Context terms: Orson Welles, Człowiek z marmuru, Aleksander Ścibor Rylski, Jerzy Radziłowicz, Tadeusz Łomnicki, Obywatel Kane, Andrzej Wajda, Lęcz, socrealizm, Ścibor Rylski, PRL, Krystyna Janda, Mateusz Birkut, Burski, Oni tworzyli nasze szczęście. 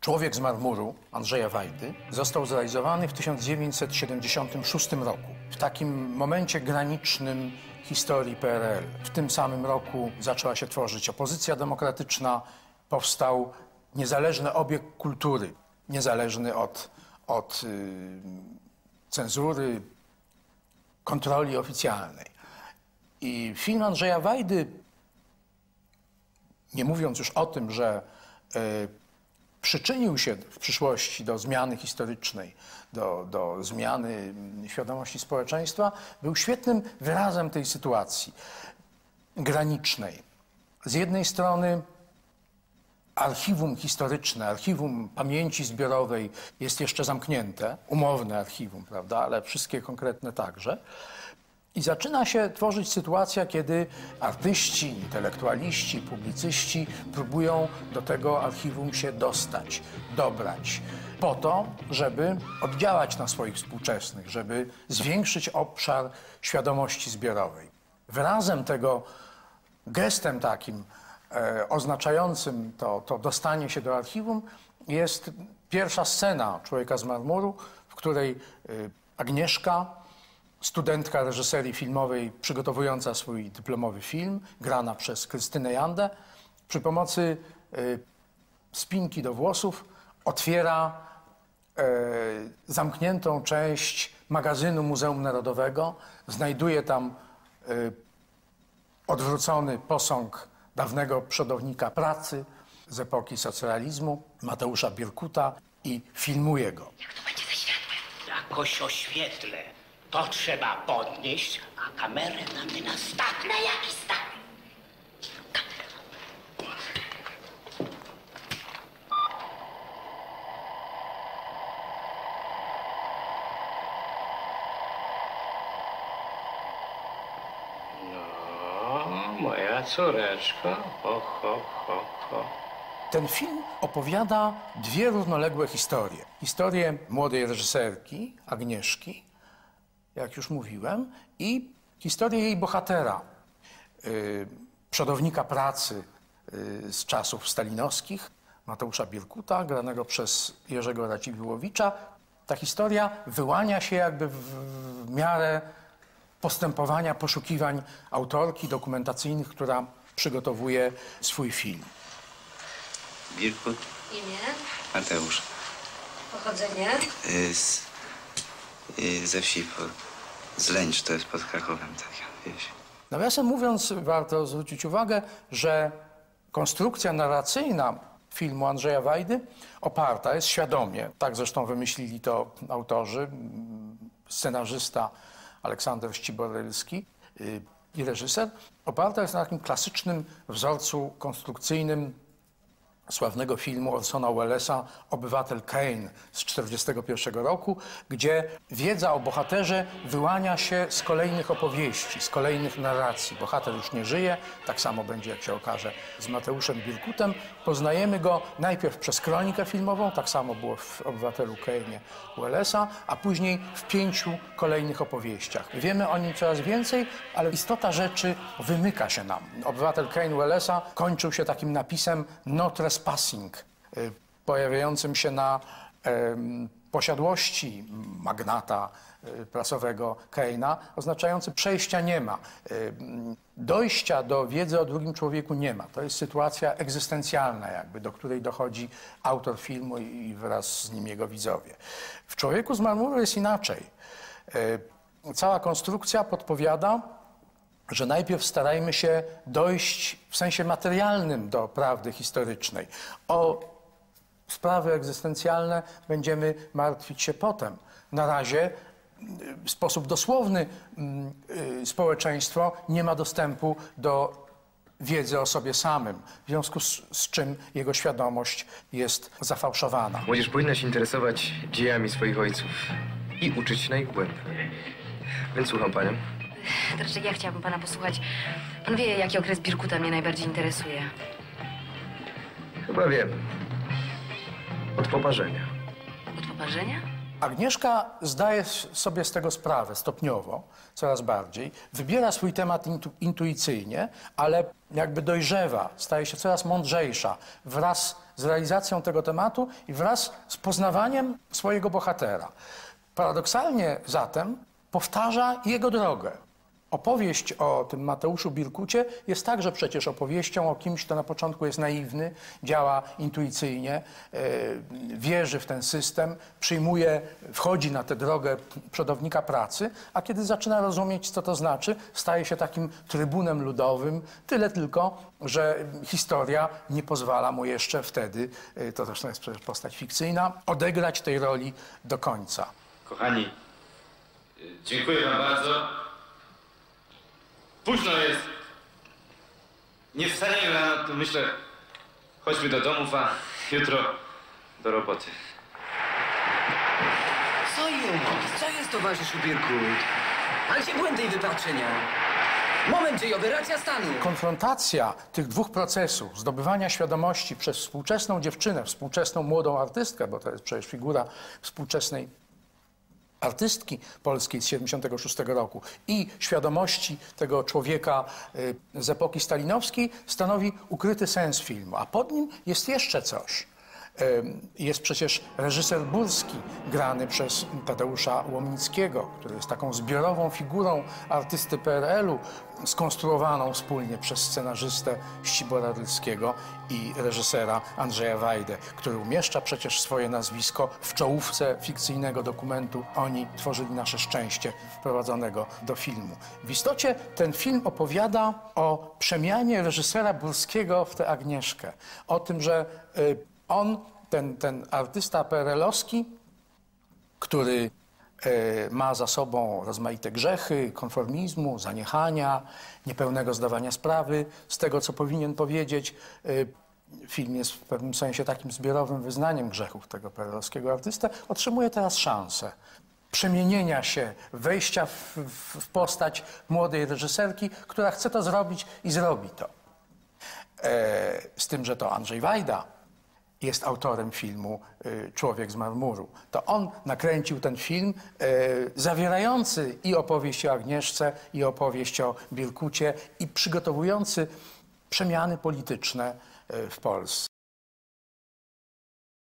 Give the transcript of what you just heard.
Człowiek z marmuru Andrzeja Wajdy został zrealizowany w 1976 roku. W takim momencie granicznym historii PRL. W tym samym roku zaczęła się tworzyć opozycja demokratyczna, powstał niezależny obiekt kultury, niezależny od cenzury, kontroli oficjalnej. I film Andrzeja Wajdy, nie mówiąc już o tym, że przyczynił się w przyszłości do zmiany historycznej, do zmiany świadomości społeczeństwa, był świetnym wyrazem tej sytuacji granicznej. Z jednej strony archiwum historyczne, archiwum pamięci zbiorowej jest jeszcze zamknięte, umowne archiwum, prawda, ale wszystkie konkretne także. I zaczyna się tworzyć sytuacja, kiedy artyści, intelektualiści, publicyści próbują do tego archiwum się dostać, dobrać, po to, żeby oddziałać na swoich współczesnych, żeby zwiększyć obszar świadomości zbiorowej. Wyrazem tego, gestem takim oznaczającym to dostanie się do archiwum jest pierwsza scena Człowieka z marmuru, w której Agnieszka, studentka reżyserii filmowej przygotowująca swój dyplomowy film, grana przez Krystynę Jandę, przy pomocy spinki do włosów otwiera zamkniętą część magazynu Muzeum Narodowego. Znajduje tam odwrócony posąg dawnego przodownika pracy z epoki socrealizmu, Mateusza Birkuta, i filmuje go. Jak to będzie ze światłem? Jakoś oświetlę. To trzeba podnieść, a kamerę mamy na stak. Na jaki stak? No, moja córeczka. Ho, ho, ho, ho. Ten film opowiada dwie równoległe historie. Historię młodej reżyserki, Agnieszki, jak już mówiłem, i historię jej bohatera, przodownika pracy z czasów stalinowskich, Mateusza Birkuta, granego przez Jerzego Radziłowicza. Ta historia wyłania się jakby w miarę postępowania, poszukiwań autorki dokumentacyjnych, która przygotowuje swój film. Birkut. Imię? Mateusz. Pochodzenie? Ze wsi z Lęcz, to jest pod Krakowem, taka wieś. Nawiasem mówiąc, warto zwrócić uwagę, że konstrukcja narracyjna filmu Andrzeja Wajdy oparta jest świadomie, tak zresztą wymyślili to autorzy, scenarzysta Aleksander Ścibor Rylski i reżyser, oparta jest na takim klasycznym wzorcu konstrukcyjnym sławnego filmu Orsona Wellesa Obywatel Kane z 1941 roku, gdzie wiedza o bohaterze wyłania się z kolejnych opowieści, z kolejnych narracji. Bohater już nie żyje, tak samo będzie, jak się okaże, z Mateuszem Birkutem. Poznajemy go najpierw przez kronikę filmową, tak samo było w Obywatelu Kane Wellesa, a później w 5 kolejnych opowieściach. Wiemy o nim coraz więcej, ale istota rzeczy wymyka się nam. Obywatel Kane Wellesa kończył się takim napisem Notre Passing, pojawiającym się na posiadłości magnata prasowego Kane'a, oznaczający przejścia nie ma, dojścia do wiedzy o drugim człowieku nie ma. To jest sytuacja egzystencjalna jakby, do której dochodzi autor filmu i wraz z nim jego widzowie. W Człowieku z marmuru jest inaczej. Cała konstrukcja podpowiada, że najpierw starajmy się dojść w sensie materialnym do prawdy historycznej. O sprawy egzystencjalne będziemy martwić się potem. Na razie w sposób dosłowny społeczeństwo nie ma dostępu do wiedzy o sobie samym, w związku z czym jego świadomość jest zafałszowana. Młodzież powinna się interesować dziejami swoich ojców i uczyć się na ich błędach. Więc słucham panią. Znaczy, ja chciałabym pana posłuchać. Pan wie, jaki okres Birkuta mnie najbardziej interesuje. Chyba wiem. Od poparzenia. Od poparzenia? Agnieszka zdaje sobie z tego sprawę stopniowo, coraz bardziej. Wybiera swój temat intuicyjnie, ale jakby dojrzewa, staje się coraz mądrzejsza wraz z realizacją tego tematu i wraz z poznawaniem swojego bohatera. Paradoksalnie zatem powtarza jego drogę. Opowieść o tym Mateuszu Birkucie jest także przecież opowieścią o kimś, kto na początku jest naiwny, działa intuicyjnie, wierzy w ten system, przyjmuje, wchodzi na tę drogę przodownika pracy, a kiedy zaczyna rozumieć, co to znaczy, staje się takim trybunem ludowym, tyle tylko, że historia nie pozwala mu jeszcze wtedy, to zresztą jest przecież postać fikcyjna, odegrać tej roli do końca. Kochani, dziękuję wam bardzo. Późno jest. Nie wstaniemy rano, to myślę, chodźmy do domów, a jutro do roboty. Co jest, towarzyszu Birkut? Ale się błędy i wypaczenia. Moment dziejowy, racja stanu. Konfrontacja tych dwóch procesów, zdobywania świadomości przez współczesną dziewczynę, współczesną młodą artystkę, bo to jest przecież figura współczesnej artystki polskiej z 76 roku i świadomości tego człowieka z epoki stalinowskiej stanowi ukryty sens filmu, a pod nim jest jeszcze coś. Jest przecież reżyser Burski, grany przez Tadeusza Łomnickiego, który jest taką zbiorową figurą artysty PRL-u, skonstruowaną wspólnie przez scenarzystę Ścibora Rylskiego i reżysera Andrzeja Wajdę, który umieszcza przecież swoje nazwisko w czołówce fikcyjnego dokumentu Oni tworzyli nasze szczęście, wprowadzonego do filmu. W istocie ten film opowiada o przemianie reżysera Burskiego w tę Agnieszkę, o tym, że on, ten artysta PRL-owski, który ma za sobą rozmaite grzechy, konformizmu, zaniechania, niepełnego zdawania sprawy z tego, co powinien powiedzieć. Film jest w pewnym sensie takim zbiorowym wyznaniem grzechów tego PRL-owskiego artysty. Otrzymuje teraz szansę przemienienia się, wejścia w postać młodej reżyserki, która chce to zrobić i zrobi to. Z tym, że to Andrzej Wajda jest autorem filmu Człowiek z marmuru. To on nakręcił ten film zawierający i opowieść o Agnieszce, i opowieść o Birkucie, i przygotowujący przemiany polityczne w Polsce.